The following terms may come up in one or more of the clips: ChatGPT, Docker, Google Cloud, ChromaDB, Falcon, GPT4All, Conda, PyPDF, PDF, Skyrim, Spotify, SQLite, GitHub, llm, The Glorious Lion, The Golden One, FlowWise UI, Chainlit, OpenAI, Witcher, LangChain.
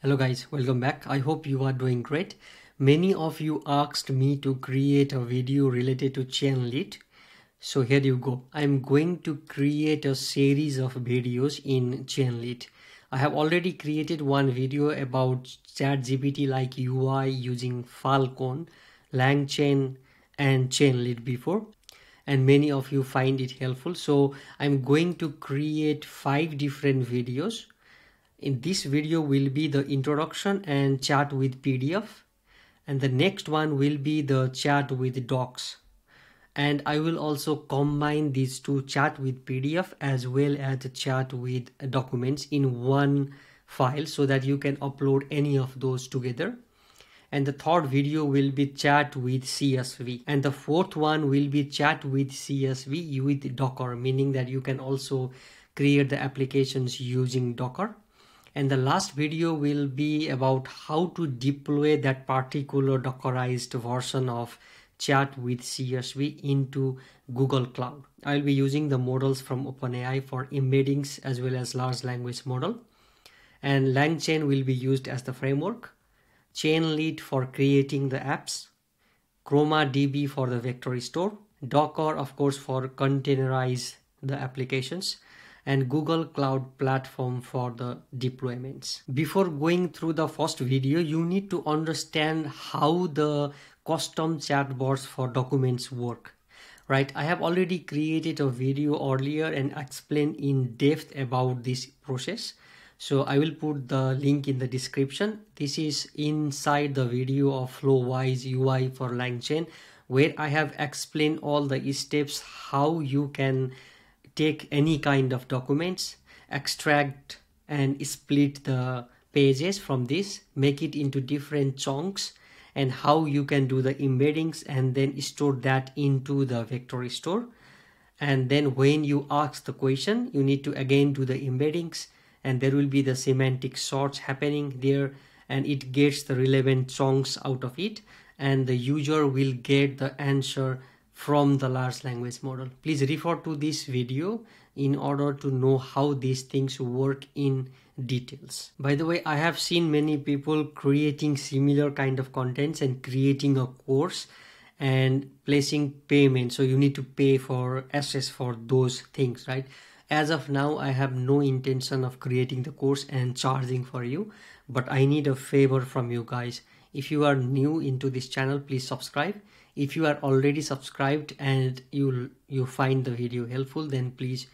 Hello guys, welcome back. I hope you are doing great. Many of you asked me to create a video related to Chainlit. So here you go. I'm going to create a series of videos in Chainlit. I have already created one video about ChatGPT like UI using Falcon, LangChain and Chainlit before. And many of you find it helpful. So I'm going to create 5 different videos. In this video will be the introduction and chat with PDF, and the next one will be the chat with docs, and I will also combine these two, chat with PDF as well as the chat with documents, in one file so that you can upload any of those together. And the 3rd video will be chat with CSV, and the 4th one will be chat with CSV with Docker, meaning that you can also create the applications using Docker. And the last video will be about how to deploy that particular Dockerized version of chat with CSV into Google Cloud. I'll be using the models from OpenAI for embeddings as well as large language model. And LangChain will be used as the framework, Chainlit for creating the apps, ChromaDB for the vector store, Docker of course for containerize the applications, and Google Cloud Platform for the deployments. Before going through the first video, you need to understand how the custom chatbots for documents work, right? I have already created a video earlier and explained in depth about this process. So I will put the link in the description. This is inside the video of FlowWise UI for LangChain, where I have explained all the steps, how you can take any kind of documents, extract and split the pages from this, make it into different chunks, and how you can do the embeddings and then store that into the vector store. And then when you ask the question, you need to again do the embeddings, and there will be the semantic search happening there, and it gets the relevant chunks out of it, and the user will get the answer from the large language model. Please refer to this video in order to know how these things work in details. By the way, I have seen many people creating similar kind of contents and creating a course and placing payment. So you need to pay for access for those things, right? As of now, I have no intention of creating the course and charging for you, but I need a favor from you guys. If you are new into this channel, please subscribe. If you are already subscribed and you find the video helpful, then please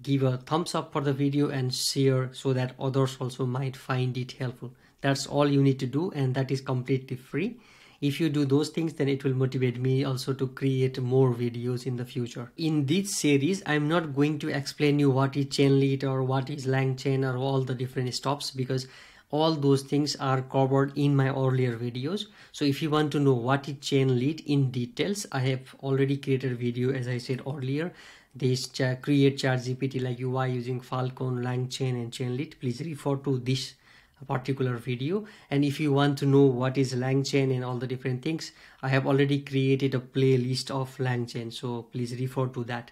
give a thumbs up for the video and share so that others also might find it helpful. That's all you need to do, and that is completely free. If you do those things, then it will motivate me also to create more videos in the future. In this series, I'm not going to explain you what is Chainlit or what is LangChain or all the different stops, because all those things are covered in my earlier videos. So if you want to know what is Chainlit in details, I have already created a video, as I said earlier, this create ChatGPT like UI using Falcon, LangChain and Chainlit. Please refer to this particular video. And if you want to know what is LangChain and all the different things, I have already created a playlist of LangChain. So please refer to that.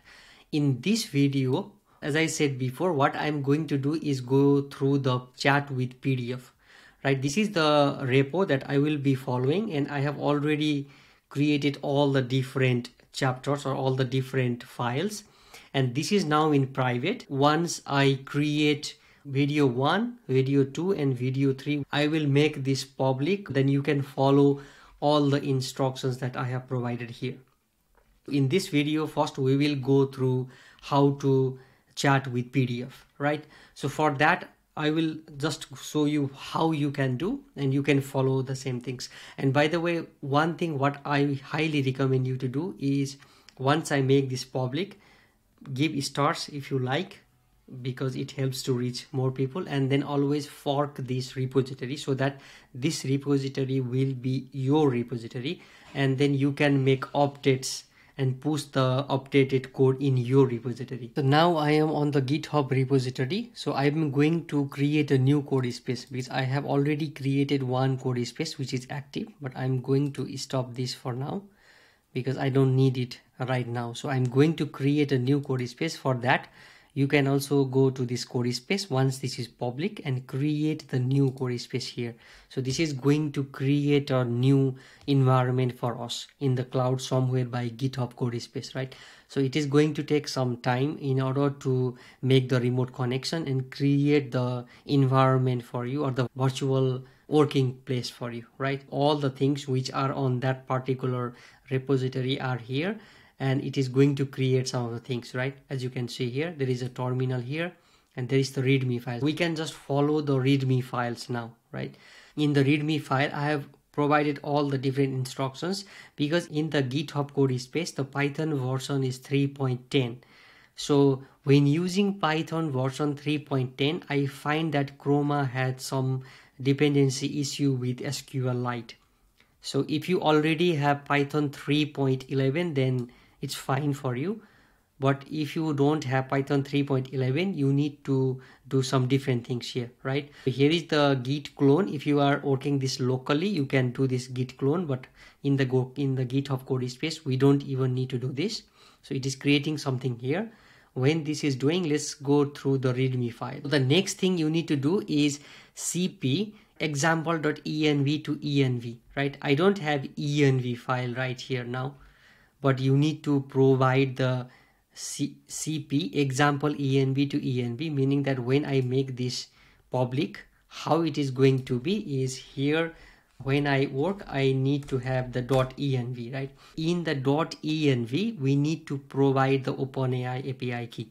In this video, as I said before, what I'm going to do is go through the chat with PDF, right? This is the repo that I will be following, and I have already created all the different chapters or all the different files. And this is now in private. Once I create video 1, video 2 and video 3, I will make this public. Then you can follow all the instructions that I have provided here. In this video, first we will go through how to chat with PDF, right? So for that, I will just show you how you can do, and you can follow the same things. And by the way, one thing what I highly recommend you to do is, once I make this public, give stars if you like, because it helps to reach more people, and then always fork this repository so that this repository will be your repository, and then you can make updates and push the updated code in your repository. So now I am on the GitHub repository. So I'm going to create a new code space, because I have already created one code space which is active, but I'm going to stop this for now because I don't need it right now. So I'm going to create a new code space. For that, You can also go to this query space once this is public and create the new query space here. So this is going to create a new environment for us in the cloud somewhere by GitHub query space, right? So it is going to take some time in order to make the remote connection and create the environment for you, or the virtual working place for you, right? All the things which are on that particular repository are here, and it is going to create some of the things, right? As you can see here, there is a terminal here, and there is the readme file. We can just follow the readme files now, right? In the readme file, I have provided all the different instructions, because in the GitHub code space, the Python version is 3.10. So when using Python version 3.10, I find that Chroma had some dependency issue with SQLite. So if you already have Python 3.11, then it's fine for you. But if you don't have Python 3.11, you need to do some different things here, right? Here is the git clone. If you are working this locally, you can do this git clone, but in the GitHub code space, we don't even need to do this. So it is creating something here. When this is doing, let's go through the readme file. The next thing you need to do is cp example.env to env, right? I don't have env file right here now, but you need to provide the cp example env to env, meaning that when I make this public, how it is going to be is here. When I work, I need to have the .env, right? In the .env, we need to provide the OpenAI API key.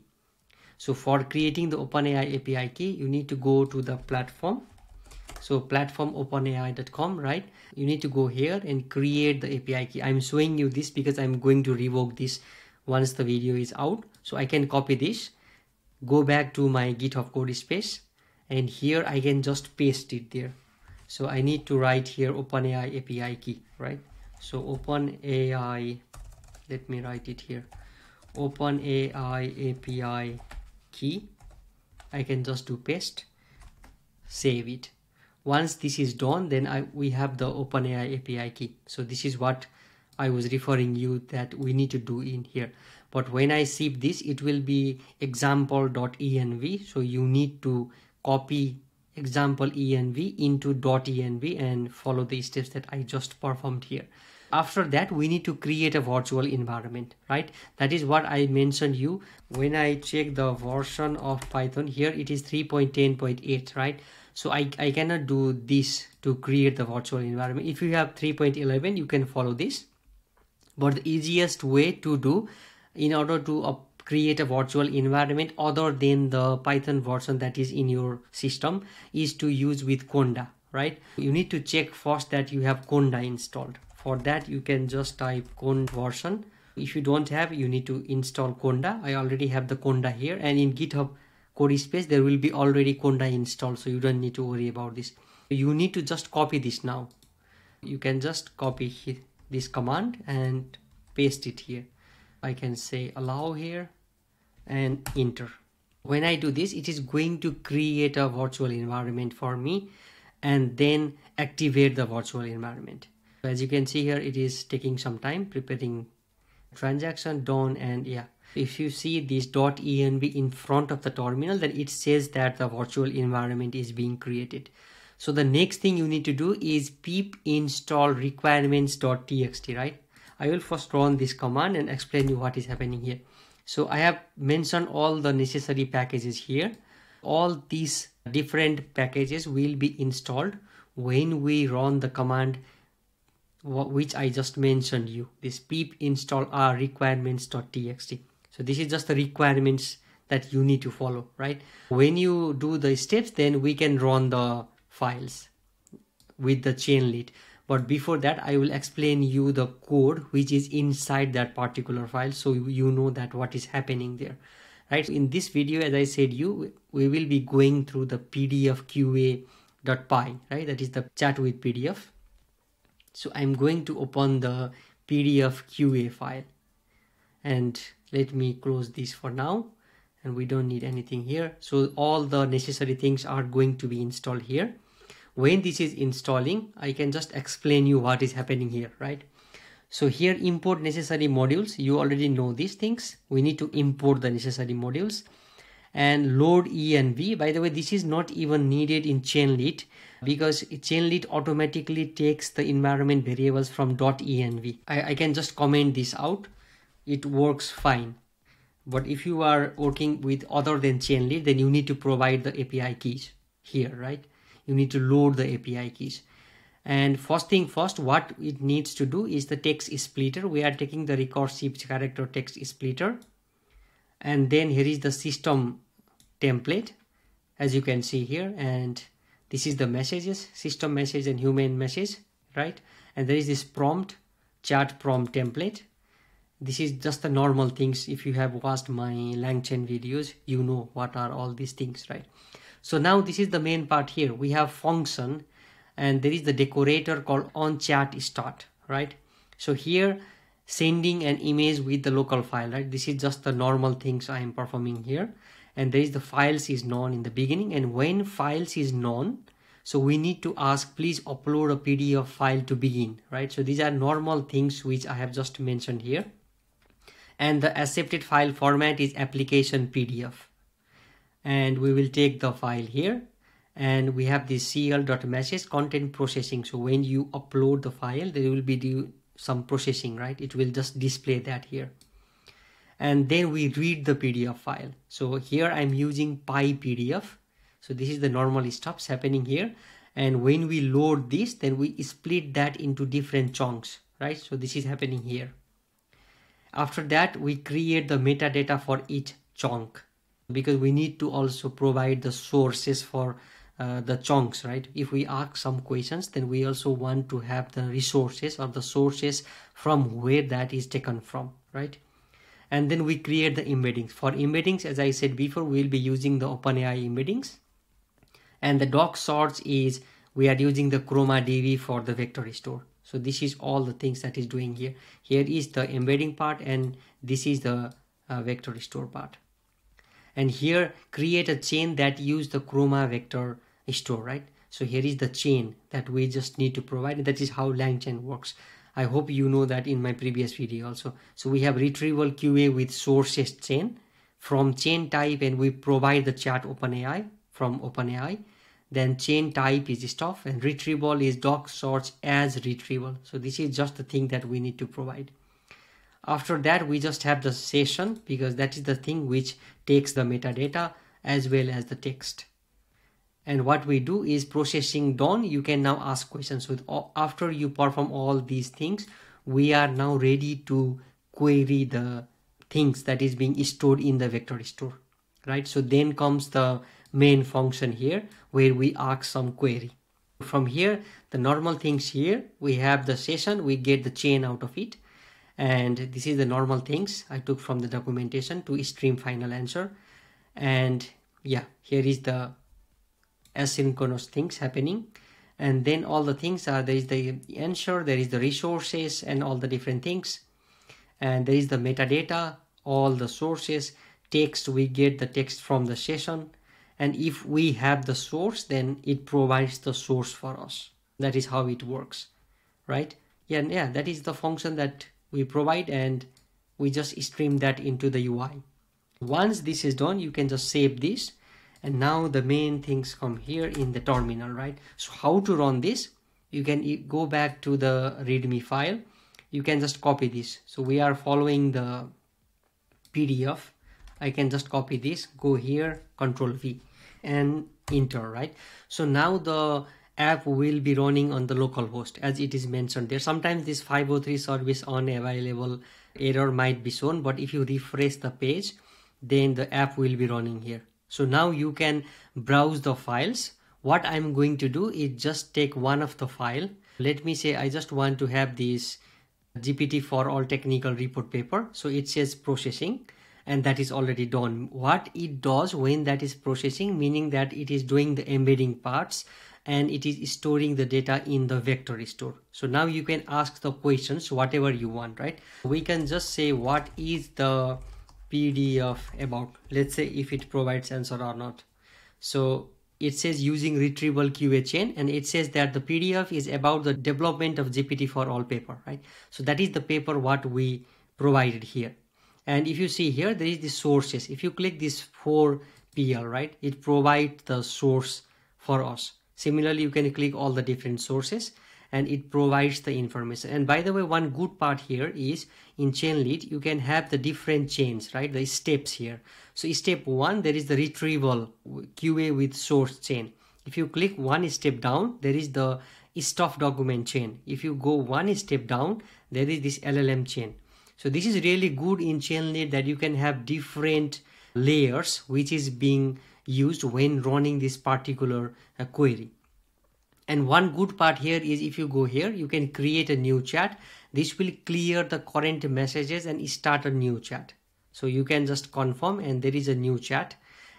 So for creating the OpenAI API key, you need to go to the platform. So platform openai.com, right? You need to go here and create the API key. I'm showing you this because I'm going to revoke this once the video is out. So I can copy this, go back to my GitHub code space, and here I can just paste it there. So I need to write here OpenAI API key, right? So OpenAI, let me write it here. OpenAI API key. I can just do paste, save it. Once this is done, then we have the OpenAI API key. So this is what I was referring you that we need to do in here. But when I save this, it will be example.env. So you need to copy example env into .env and follow the steps that I just performed here. After that, we need to create a virtual environment, right? That is what I mentioned you. When I check the version of Python here, it is 3.10.8, right? So I cannot do this to create the virtual environment. If you have 3.11, you can follow this. But the easiest way to do in order to create a virtual environment other than the Python version that is in your system is to use with Conda, right? You need to check first that you have Conda installed. For that, you can just type Conda version. If you don't have, you need to install Conda. I already have the Conda here, and in GitHub code space, there will be already Conda installed, so you don't need to worry about this. You need to just copy this now. You can just copy this command and paste it here. I can say allow here and enter. When I do this, it is going to create a virtual environment for me and then activate the virtual environment. As you can see here, it is taking some time preparing transaction done, and yeah. If you see this .env in front of the terminal, then it says that the virtual environment is being created. So the next thing you need to do is pip install requirements.txt, right? I will first run this command and explain you what is happening here. So I have mentioned all the necessary packages here. All these different packages will be installed when we run the command which I just mentioned you, this pip install r requirements.txt. So this is just the requirements that you need to follow, right? When you do the steps, then we can run the files with the Chainlit. But before that, I will explain you the code which is inside that particular file, so you know that what is happening there, right? In this video, as I said you, we will be going through the pdfqa.py, right? That is the chat with PDF. So I'm going to open the pdfqa file, and let me close this for now, and we don't need anything here. So all the necessary things are going to be installed here. When this is installing, I can just explain you what is happening here, right? So here, import necessary modules. You already know these things. We need to import the necessary modules. and load env. By the way, this is not even needed in Chainlit because Chainlit automatically takes the environment variables from .env. I can just comment this out. It works fine. But if you are working with other than Chainlit, then you need to provide the API keys here, right? You need to load the API keys. And first thing first, what it needs to do is the text splitter. We are taking the recursive character text splitter. And then here is the system template, as you can see here. And this is the messages, system message and human message, right? And there is this prompt, chat prompt template. This is just the normal things. If you have watched my LangChain videos, you know what are all these things, right? So now this is the main part here. We have function and there is the decorator called onChatStart, right? So here sending an image with the local file, right? This is just the normal things I am performing here. And there is the files is none in the beginning, and when files is none, so we need to ask, please upload a PDF file to begin, right? So these are normal things which I have just mentioned here. And the accepted file format is application PDF. And we will take the file here. And we have this cl.message content processing. So when you upload the file, there will be due some processing, right? It will just display that here. And then we read the PDF file. So here I'm using PyPDF. So this is the normal stuff happening here. And when we load this, then we split that into different chunks, right? So this is happening here. After that, we create the metadata for each chunk because we need to also provide the sources for the chunks, right? If we ask some questions, then we also want to have the resources or the sources from where that is taken from, right? And then we create the embeddings. For embeddings, as I said before, we'll be using the OpenAI embeddings. And the doc sorts is we are using the ChromaDB for the vector store. So this is all the things that is doing here. Here is the embedding part and this is the vector store part. And here create a chain that use the Chroma vector store, right? So here is the chain that we just need to provide. That is how LangChain works. I hope you know that in my previous video also. So we have retrieval QA with sources chain from chain type, and we provide the chat OpenAI from OpenAI. Then chain type is stuff, and retrieval is doc sorts as retrieval. So this is just the thing that we need to provide. After that, we just have the session because that is the thing which takes the metadata as well as the text. And what we do is processing done. You can now ask questions. So after you perform all these things, we are now ready to query the things that is being stored in the vector store, right? So then comes the main function here where we ask some query. From here, the normal things here, we have the session, we get the chain out of it. And this is the normal things I took from the documentation to stream final answer. And yeah, here is the asynchronous things happening. And then all the things are, there is the answer, there is the resources and all the different things. And there is the metadata, all the sources, text, we get the text from the session. And if we have the source, then it provides the source for us. That is how it works, right? Yeah, that is the function that we provide, and we just stream that into the UI. Once this is done, you can just save this. And now the main things come here in the terminal, right? So how to run this? You can go back to the README file. You can just copy this. So we are following the PDF. I can just copy this, go here, Control V. And enter, right? So now the app will be running on the local host as it is mentioned there. Sometimes this 503 service unavailable error might be shown, but if you refresh the page, then the app will be running here. So now you can browse the files. What I'm going to do is just take one of the file. Let me say I just want to have this GPT4All technical report paper. So it says processing. And that is already done. What it does when that is processing, meaning that it is doing the embedding parts and it is storing the data in the vector store. So now you can ask the questions, whatever you want, right? We can just say, what is the PDF about? Let's say if it provides answer or not. So it says using retrieval QA chain, and it says that the PDF is about the development of GPT4All paper, right? So that is the paper what we provided here. And if you see here, there is the sources. If you click this 4 SPL, right? It provides the source for us. Similarly, you can click all the different sources and it provides the information. And by the way, one good part here is in Chainlit, you can have the different chains, right? The steps here. So step one, there is the retrieval QA with source chain. If you click one step down, there is the stuff document chain. If you go one step down, there is this LLM chain. So this is really good in Chainlit that you can have different layers which is being used when running this particular query. And one good part here is if you go here, you can create a new chat. This will clear the current messages and start a new chat. So you can just confirm and there is a new chat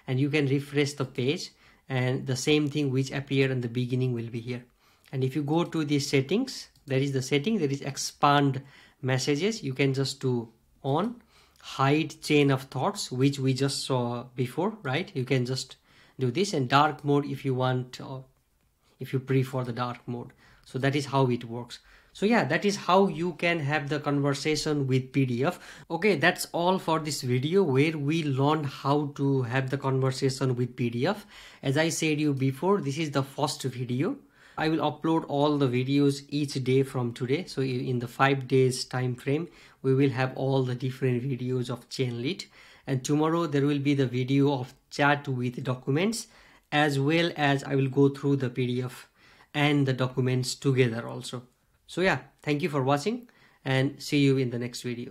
and you can refresh the page and the same thing which appeared in the beginning will be here. And if you go to the settings, there is the setting, there is expand messages. You can just do on, hide chain of thoughts, which we just saw before, right? You can just do this and dark mode if you want, if you prefer the dark mode. So that is how it works. So yeah, that is how you can have the conversation with PDF. Okay, that's all for this video where we learned how to have the conversation with PDF. As I said you before, this is the first video. I will upload all the videos each day from today. So in the 5 days time frame, we will have all the different videos of Chainlit. And tomorrow there will be the video of chat with documents, as well as I will go through the PDF and the documents together also. So yeah, thank you for watching and see you in the next video.